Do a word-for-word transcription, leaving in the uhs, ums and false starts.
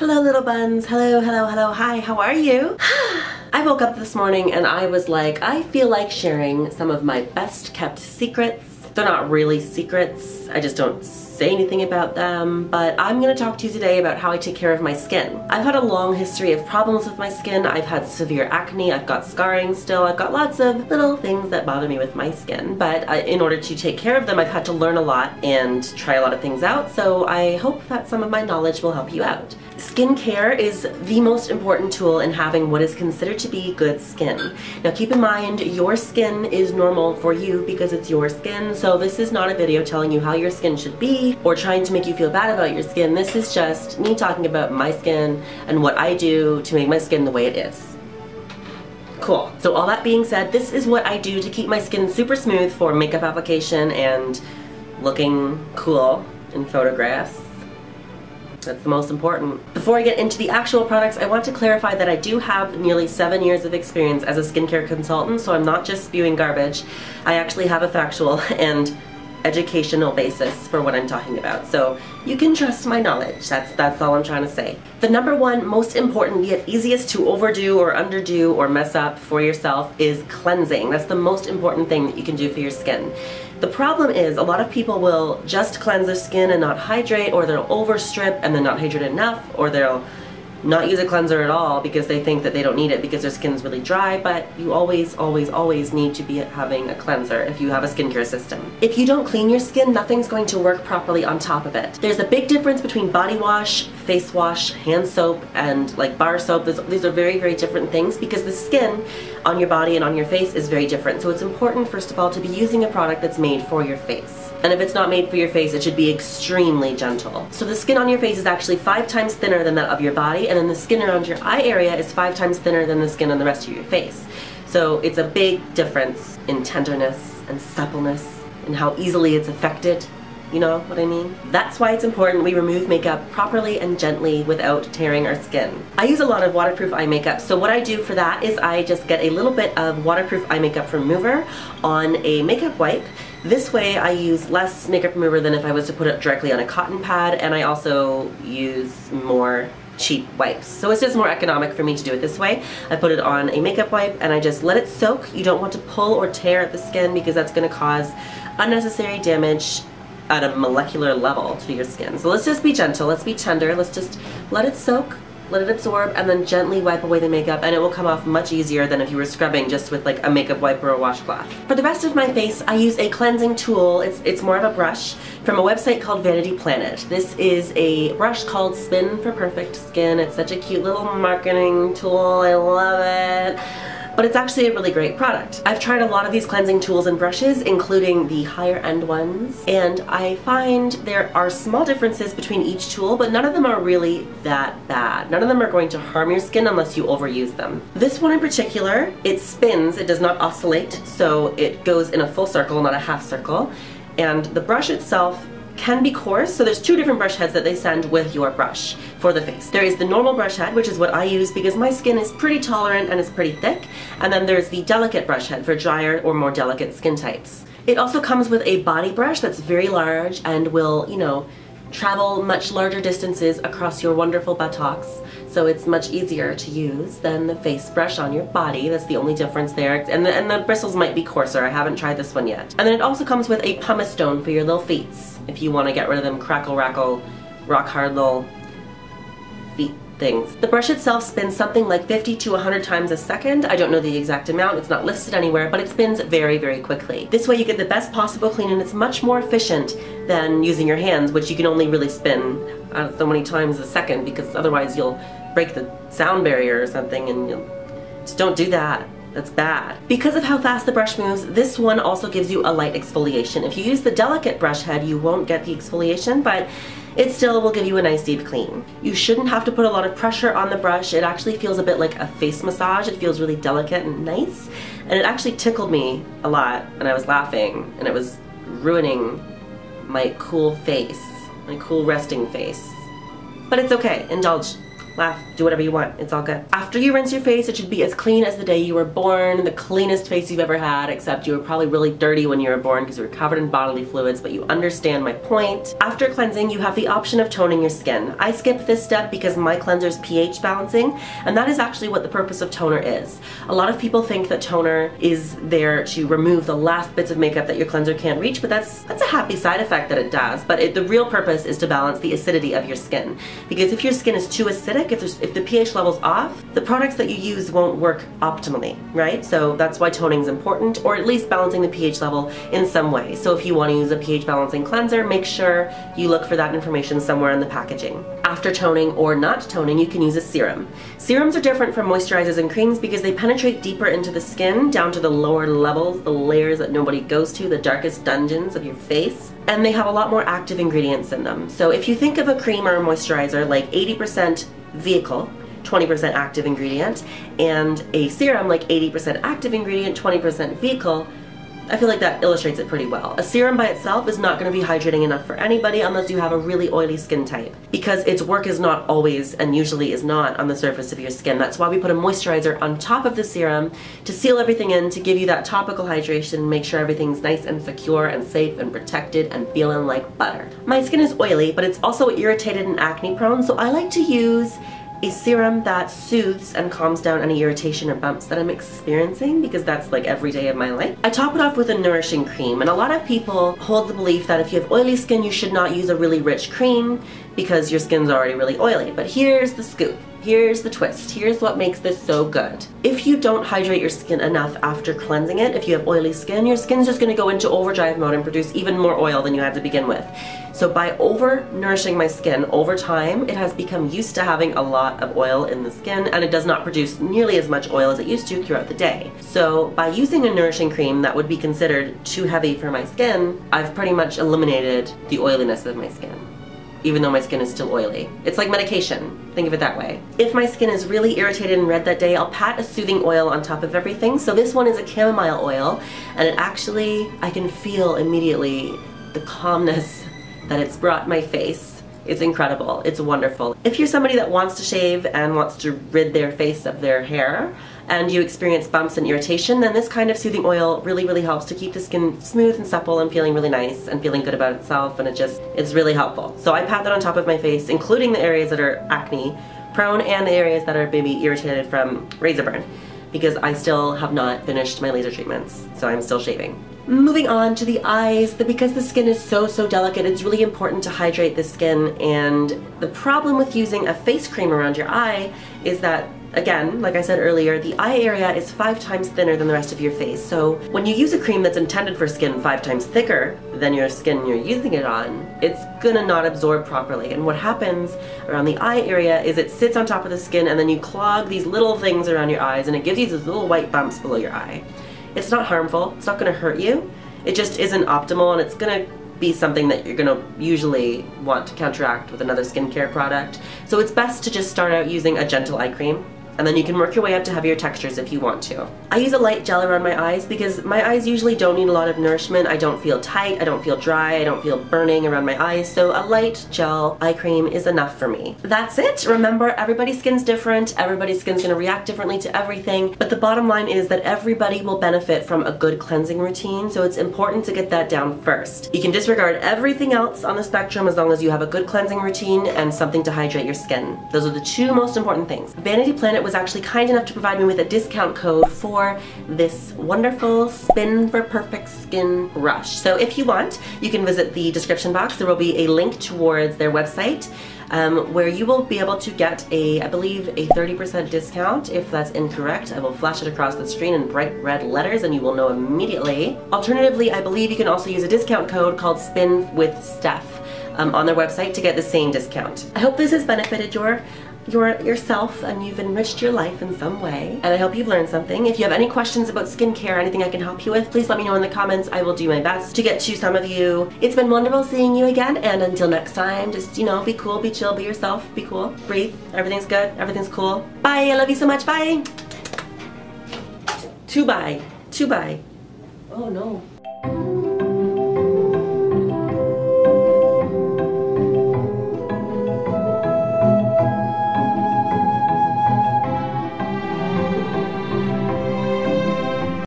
Hello little buns, hello, hello, hello, hi, how are you? I woke up this morning and I was like, I feel like sharing some of my best kept secrets. They're not really secrets, I just don't say anything about them, but I'm going to talk to you today about how I take care of my skin. I've had a long history of problems with my skin. I've had severe acne, I've got scarring still, I've got lots of little things that bother me with my skin, but I, in order to take care of them, I've had to learn a lot and try a lot of things out, so I hope that some of my knowledge will help you out. Skincare is the most important tool in having what is considered to be good skin. Now keep in mind, your skin is normal for you because it's your skin, so this is not a video telling you how your skin should be or trying to make you feel bad about your skin. This is just me talking about my skin and what I do to make my skin the way it is. Cool. So all that being said, this is what I do to keep my skin super smooth for makeup application and looking cool in photographs. That's the most important. Before I get into the actual products, I want to clarify that I do have nearly seven years of experience as a skincare consultant, so I'm not just spewing garbage. I actually have a factual and educational basis for what I'm talking about, so you can trust my knowledge. That's, that's all I'm trying to say. The number one most important yet easiest to overdo or underdo or mess up for yourself is cleansing. That's the most important thing that you can do for your skin. The problem is a lot of people will just cleanse their skin and not hydrate, or they'll overstrip and then not hydrate enough, or they'll not use a cleanser at all because they think that they don't need it because their skin's really dry, but you always, always, always need to be having a cleanser if you have a skincare system. If you don't clean your skin, nothing's going to work properly on top of it. There's a big difference between body wash, face wash, hand soap, and like bar soap. Those, these are very, very different things because the skin on your body and on your face is very different. So it's important, first of all, to be using a product that's made for your face. And if it's not made for your face, it should be extremely gentle. So the skin on your face is actually five times thinner than that of your body, and then the skin around your eye area is five times thinner than the skin on the rest of your face. So it's a big difference in tenderness and suppleness and how easily it's affected. You know what I mean? That's why it's important we remove makeup properly and gently without tearing our skin. I use a lot of waterproof eye makeup, so what I do for that is I just get a little bit of waterproof eye makeup remover on a makeup wipe. This way I use less makeup remover than if I was to put it directly on a cotton pad, and I also use more cheap wipes. So it's just more economic for me to do it this way. I put it on a makeup wipe and I just let it soak. You don't want to pull or tear at the skin because that's going to cause unnecessary damage at a molecular level to your skin. So let's just be gentle, let's be tender, let's just let it soak, let it absorb, and then gently wipe away the makeup, and it will come off much easier than if you were scrubbing just with like a makeup wipe or a washcloth. For the rest of my face, I use a cleansing tool. It's, it's more of a brush from a website called Vanity Planet. This is a brush called Spin for Perfect Skin. It's such a cute little marketing tool, I love it. But it's actually a really great product. I've tried a lot of these cleansing tools and brushes, including the higher end ones, and I find there are small differences between each tool, but none of them are really that bad. None of them are going to harm your skin unless you overuse them. This one in particular, it spins, it does not oscillate, so it goes in a full circle, not a half circle, and the brush itself can be coarse, so there's two different brush heads that they send with your brush for the face. There is the normal brush head, which is what I use because my skin is pretty tolerant and it's pretty thick, and then there's the delicate brush head for drier or more delicate skin types. It also comes with a body brush that's very large and will, you know, travel much larger distances across your wonderful buttocks, so it's much easier to use than the face brush on your body. That's the only difference there, and the, and the bristles might be coarser. I haven't tried this one yet. And then it also comes with a pumice stone for your little feet, if you want to get rid of them crackle rackle, rock hard little feet things. The brush itself spins something like fifty to one hundred times a second. I don't know the exact amount, it's not listed anywhere, but it spins very, very quickly. This way you get the best possible clean, and it's much more efficient than using your hands, which you can only really spin uh, so many times a second, because otherwise you'll break the sound barrier or something, and you'll just don't do that. That's bad. Because of how fast the brush moves, this one also gives you a light exfoliation. If you use the delicate brush head, you won't get the exfoliation, but it still will give you a nice deep clean. You shouldn't have to put a lot of pressure on the brush. It actually feels a bit like a face massage. It feels really delicate and nice, and it actually tickled me a lot, and I was laughing, and it was ruining my cool face, my cool resting face. But it's okay. Indulge. laugh, do whatever you want, it's all good. After you rinse your face, it should be as clean as the day you were born, the cleanest face you've ever had, except you were probably really dirty when you were born because you were covered in bodily fluids, but you understand my point. After cleansing, you have the option of toning your skin. I skip this step because my cleanser's pH balancing, and that is actually what the purpose of toner is. A lot of people think that toner is there to remove the last bits of makeup that your cleanser can't reach, but that's that's a happy side effect that it does, but it, the real purpose is to balance the acidity of your skin, because if your skin is too acidic, if, there's, if the pH level's off, the products that you use won't work optimally, right? So that's why toning is important, or at least balancing the pH level in some way. So if you want to use a pH balancing cleanser, make sure you look for that information somewhere in the packaging. After toning or not toning, you can use a serum. Serums are different from moisturizers and creams because they penetrate deeper into the skin, down to the lower levels, the layers that nobody goes to, the darkest dungeons of your face, and they have a lot more active ingredients in them. So if you think of a cream or a moisturizer, like eighty percent vehicle, twenty percent active ingredient, and a serum, like eighty percent active ingredient, twenty percent vehicle, I feel like that illustrates it pretty well. A serum by itself is not going to be hydrating enough for anybody unless you have a really oily skin type, because its work is not always, and usually is not, on the surface of your skin. That's why we put a moisturizer on top of the serum to seal everything in, to give you that topical hydration, make sure everything's nice and secure and safe and protected and feeling like butter. My skin is oily, but it's also irritated and acne prone, so I like to use a serum that soothes and calms down any irritation or bumps that I'm experiencing, because that's like every day of my life. I top it off with a nourishing cream, and a lot of people hold the belief that if you have oily skin you should not use a really rich cream because your skin's already really oily. But here's the scoop, here's the twist, here's what makes this so good. If you don't hydrate your skin enough after cleansing it, if you have oily skin, your skin's just gonna go into overdrive mode and produce even more oil than you had to begin with. So by over-nourishing my skin over time, it has become used to having a lot of oil in the skin, and it does not produce nearly as much oil as it used to throughout the day. So by using a nourishing cream that would be considered too heavy for my skin, I've pretty much eliminated the oiliness of my skin, even though my skin is still oily. It's like medication, think of it that way. If my skin is really irritated and red that day, I'll pat a soothing oil on top of everything. So this one is a chamomile oil, and it actually, I can feel immediately the calmness that it's brought my face. It's incredible, it's wonderful. If you're somebody that wants to shave and wants to rid their face of their hair, and you experience bumps and irritation, then this kind of soothing oil really, really helps to keep the skin smooth and supple and feeling really nice and feeling good about itself, and it just, it's really helpful. So I pat that on top of my face, including the areas that are acne prone and the areas that are maybe irritated from razor burn, because I still have not finished my laser treatments, so I'm still shaving. Moving on to the eyes, because the skin is so, so delicate, it's really important to hydrate the skin, and the problem with using a face cream around your eye is that, again, like I said earlier, the eye area is five times thinner than the rest of your face. So when you use a cream that's intended for skin five times thicker than your skin you're using it on, it's gonna not absorb properly. And what happens around the eye area is it sits on top of the skin, and then you clog these little things around your eyes, and it gives you these little white bumps below your eye. It's not harmful, it's not gonna hurt you, it just isn't optimal, and it's gonna be something that you're gonna usually want to counteract with another skincare product. So it's best to just start out using a gentle eye cream, and then you can work your way up to heavier textures if you want to. I use a light gel around my eyes because my eyes usually don't need a lot of nourishment. I don't feel tight, I don't feel dry, I don't feel burning around my eyes, so a light gel eye cream is enough for me. That's it. Remember, everybody's skin's different, everybody's skin's gonna react differently to everything, but the bottom line is that everybody will benefit from a good cleansing routine, so it's important to get that down first. You can disregard everything else on the spectrum as long as you have a good cleansing routine and something to hydrate your skin. Those are the two most important things. Vanity Planet was was actually kind enough to provide me with a discount code for this wonderful Spin for Perfect Skin brush. So if you want, you can visit the description box. There will be a link towards their website um, where you will be able to get a, I believe, a thirty percent discount. If that's incorrect, I will flash it across the screen in bright red letters and you will know immediately. Alternatively, I believe you can also use a discount code called Spin with Steph um, on their website to get the same discount. I hope this has benefited your Your, yourself and you've enriched your life in some way, and I hope you've learned something. If you have any questions about skincare, anything I can help you with, please let me know in the comments. I will do my best to get to some of you. It's been wonderful seeing you again, and until next time, just, you know, be cool, be chill, be yourself, be cool, breathe, everything's good, everything's cool. Bye, I love you so much, bye. To bye, to bye. Oh no.